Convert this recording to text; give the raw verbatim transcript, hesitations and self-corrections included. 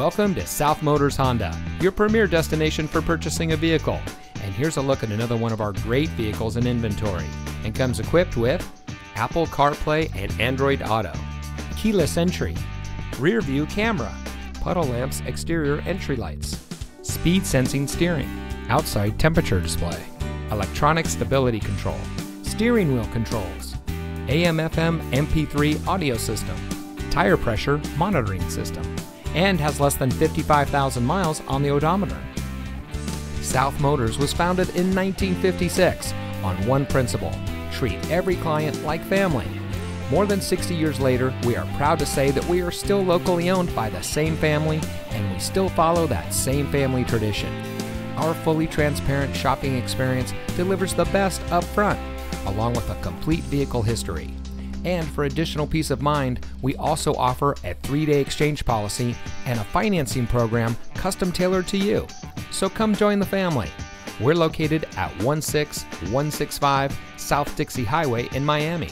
Welcome to South Motors Honda, your premier destination for purchasing a vehicle. And here's a look at another one of our great vehicles in inventory, and comes equipped with Apple CarPlay and Android Auto, keyless entry, rear view camera, puddle lamps, exterior entry lights, speed sensing steering, outside temperature display, electronic stability control, steering wheel controls, A M F M M P three audio system, tire pressure monitoring system, and has less than fifty-five thousand miles on the odometer. South Motors was founded in nineteen fifty-six on one principle: treat every client like family. More than sixty years later, we are proud to say that we are still locally owned by the same family, and we still follow that same family tradition. Our fully transparent shopping experience delivers the best up front, along with a complete vehicle history. And for additional peace of mind, we also offer a three-day exchange policy and a financing program custom tailored to you. So come join the family. We're located at one six one six five South Dixie Highway in Miami.